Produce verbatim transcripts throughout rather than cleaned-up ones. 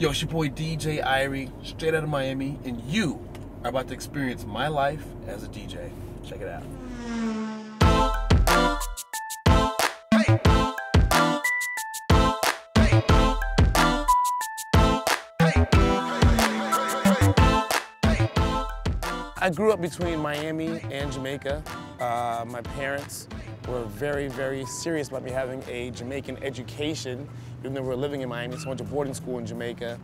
Yo, it's your boy D J Irie, straight out of Miami, and you are about to experience my life as a D J. Check it out. I grew up between Miami and Jamaica. Uh, my parents were very, very serious about me having a Jamaican education, even though we were living in Miami, so I went to boarding school in Jamaica.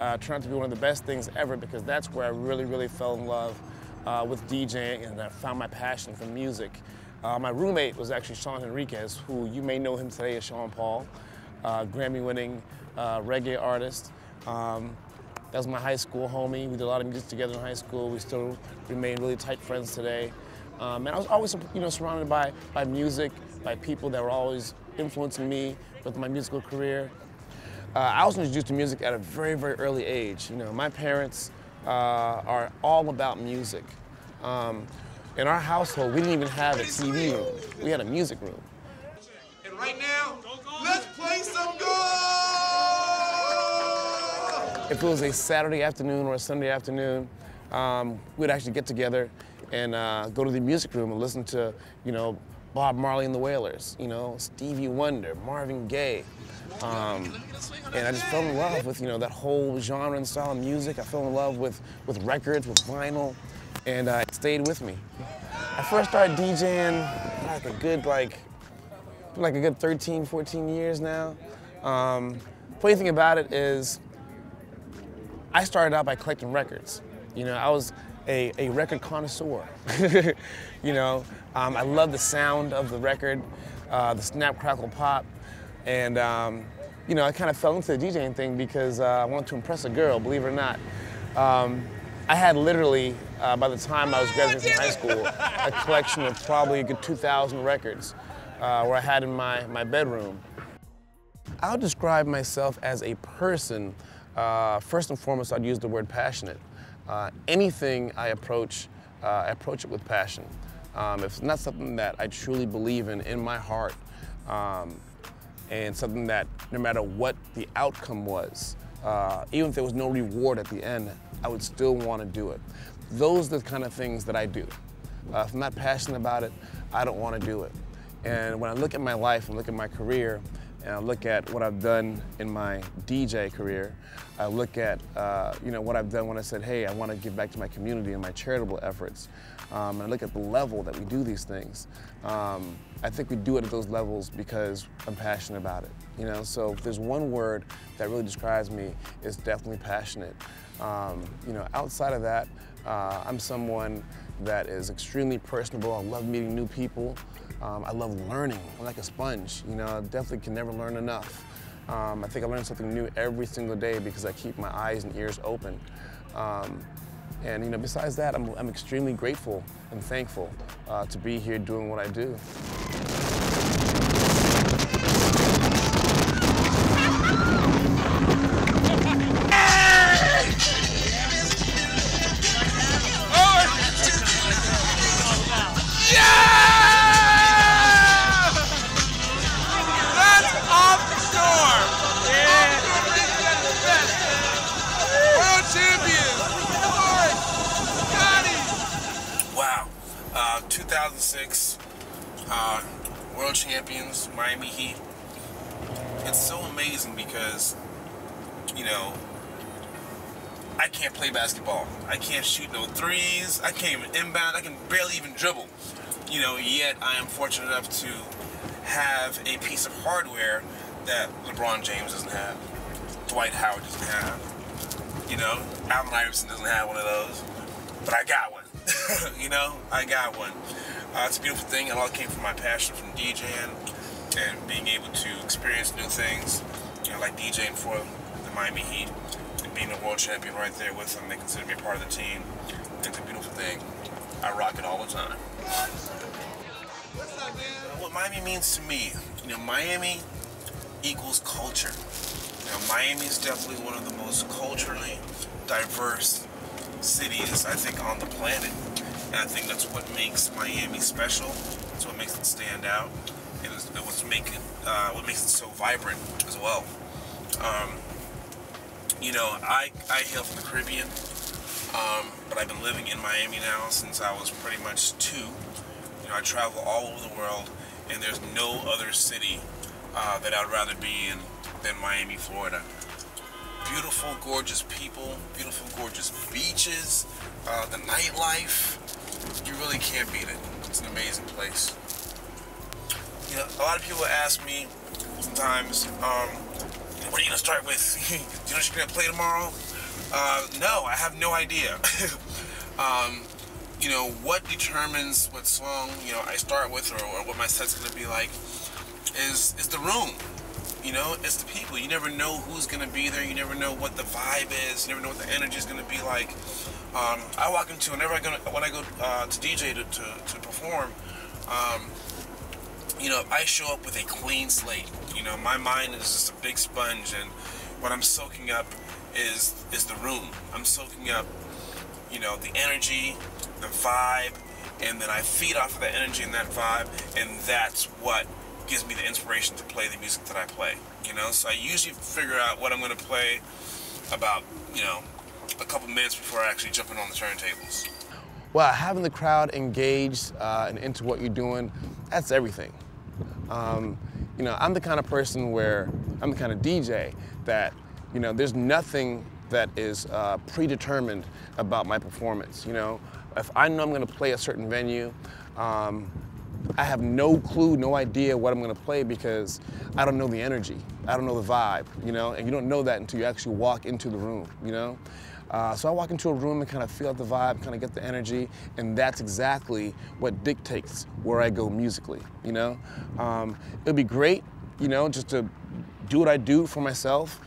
Uh, turned out to be one of the best things ever because that's where I really, really fell in love uh, with DJing, and I found my passion for music. Uh, my roommate was actually Sean Henriquez, who you may know him today as Sean Paul, uh, Grammy-winning uh, reggae artist. Um, That was my high school homie. We did a lot of music together in high school. We still remain really tight friends today. Um, and I was always, you know, surrounded by, by music, by people that were always influencing me with my musical career. Uh, I was introduced to music at a very, very early age. You know, my parents uh, are all about music. Um, in our household, we didn't even have a T V room. We had a music room. And right now, let's play some good. If it was a Saturday afternoon or a Sunday afternoon, um, we'd actually get together and uh, go to the music room and listen to, you know, Bob Marley and the Wailers, you know, Stevie Wonder, Marvin Gaye. Um, and I just fell in love with, you know, that whole genre and style of music. I fell in love with, with records, with vinyl, and uh, it stayed with me. I first started DJing like a good, like, like a good thirteen, fourteen years now. Um, funny thing about it is, I started out by collecting records. You know, I was a, a record connoisseur. You know, um, I loved the sound of the record, uh, the snap, crackle, pop. And, um, you know, I kind of fell into the DJing thing because uh, I wanted to impress a girl, believe it or not. Um, I had literally, uh, by the time I was graduating from high school, a collection of probably a good two thousand records uh, where I had in my, my bedroom. I'll describe myself as a person. Uh, first and foremost, I'd use the word passionate. Uh, anything I approach, uh, I approach it with passion. Um, if it's not something that I truly believe in, in my heart, um, and something that no matter what the outcome was, uh, even if there was no reward at the end, I would still want to do it. Those are the kind of things that I do. Uh, if I'm not passionate about it, I don't want to do it. And when I look at my life and look at my career, and I look at what I've done in my D J career. I look at uh, you know, what I've done when I said, hey, I want to give back to my community and my charitable efforts. Um, and I look at the level that we do these things. Um, I think we do it at those levels because I'm passionate about it. You know, so if there's one word that really describes me, it's definitely passionate. Um, you know, outside of that, uh, I'm someone that is extremely personable. I love meeting new people. Um, I love learning. I'm like a sponge. You know, I definitely can never learn enough. Um, I think I learn something new every single day because I keep my eyes and ears open. Um, and you know, besides that, I'm, I'm extremely grateful and thankful uh, to be here doing what I do. two thousand six, uh, World Champions, Miami Heat. It's so amazing because, you know, I can't play basketball. I can't shoot no threes. I can't even inbound. I can barely even dribble. You know, yet I am fortunate enough to have a piece of hardware that LeBron James doesn't have, Dwight Howard doesn't have, you know, Allen Iverson doesn't have one of those, but I got one. You know, I got one. Uh, it's a beautiful thing. It all came from my passion from DJing and being able to experience new things, you know, like DJing for the Miami Heat and being a world champion right there with them. They consider me part of the team. It's a beautiful thing. I rock it all the time. What's up, man? What Miami means to me, you know, Miami equals culture. Now, Miami is definitely one of the most culturally diverse cities, I think, on the planet, and I think that's what makes Miami special. That's what makes it stand out, and it's, it's make it, uh, what makes it so vibrant as well. Um, you know, I, I hail from the Caribbean, um, but I've been living in Miami now since I was pretty much two. You know, I travel all over the world, and there's no other city uh, that I'd rather be in than Miami, Florida. Beautiful, gorgeous people, beautiful, gorgeous beaches, uh, the nightlife. You really can't beat it. It's an amazing place. You know, a lot of people ask me sometimes, um, what are you going to start with? Do you know what you're going to play tomorrow? Uh, no, I have no idea. um, you know, what determines what song, you know, I start with or, or what my set's going to be like is, is the room. You know, it's the people. You never know who's going to be there. You never know what the vibe is. You never know what the energy is going to be like. Um, I walk into, whenever I go, when I go uh, to D J to, to, to perform, um, you know, I show up with a clean slate. You know, my mind is just a big sponge, and what I'm soaking up is is the room. I'm soaking up, you know, the energy, the vibe, and then I feed off of that energy and that vibe, and that's what gives me the inspiration to play the music that I play. You know, so I usually figure out what I'm going to play about, you know, a couple minutes before actually jumping on the turntables. Well, having the crowd engaged uh, and into what you're doing, that's everything. Um, you know, I'm the kind of person where, I'm the kind of D J that, you know, there's nothing that is uh, predetermined about my performance. You know, if I know I'm going to play a certain venue, um, I have no clue, no idea what I'm going to play because I don't know the energy. I don't know the vibe, you know, and you don't know that until you actually walk into the room, you know. Uh, so I walk into a room and kind of feel out the vibe, kind of get the energy, and that's exactly what dictates where I go musically, you know. Um, it'd be great, you know, just to do what I do for myself.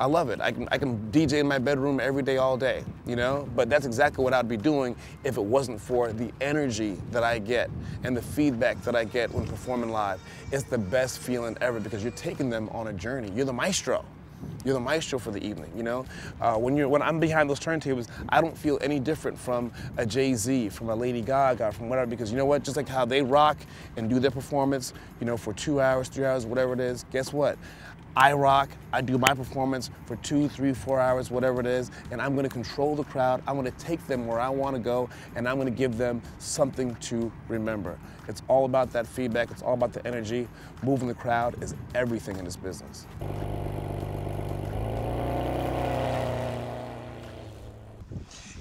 I love it. I can, I can D J in my bedroom every day, all day, you know, but that's exactly what I'd be doing if it wasn't for the energy that I get and the feedback that I get when performing live. It's the best feeling ever because you're taking them on a journey. You're the maestro. You're the maestro for the evening, you know? Uh, when, you're, when I'm behind those turntables, I don't feel any different from a Jay-Z, from a Lady Gaga, from whatever, because you know what? Just like how they rock and do their performance, you know, for two hours, three hours, whatever it is, guess what? I rock, I do my performance for two, three, four hours, whatever it is, and I'm gonna control the crowd, I'm gonna take them where I wanna go, and I'm gonna give them something to remember. It's all about that feedback, it's all about the energy. Moving the crowd is everything in this business.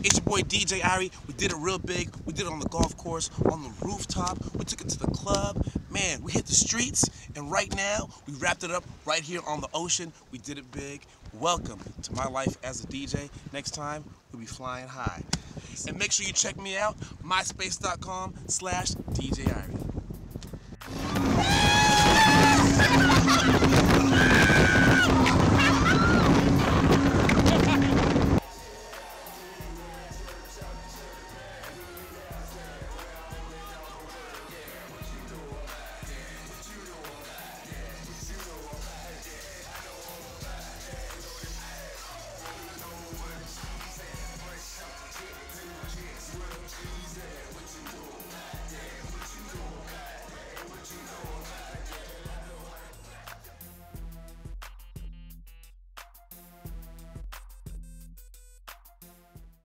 It's your boy D J Irie. We did it real big. We did it on the golf course, on the rooftop. We took it to the club. Man, we hit the streets. And right now, we wrapped it up right here on the ocean. We did it big. Welcome to my life as a D J. Next time, we'll be flying high. And make sure you check me out, myspace dot com slash D J Irie.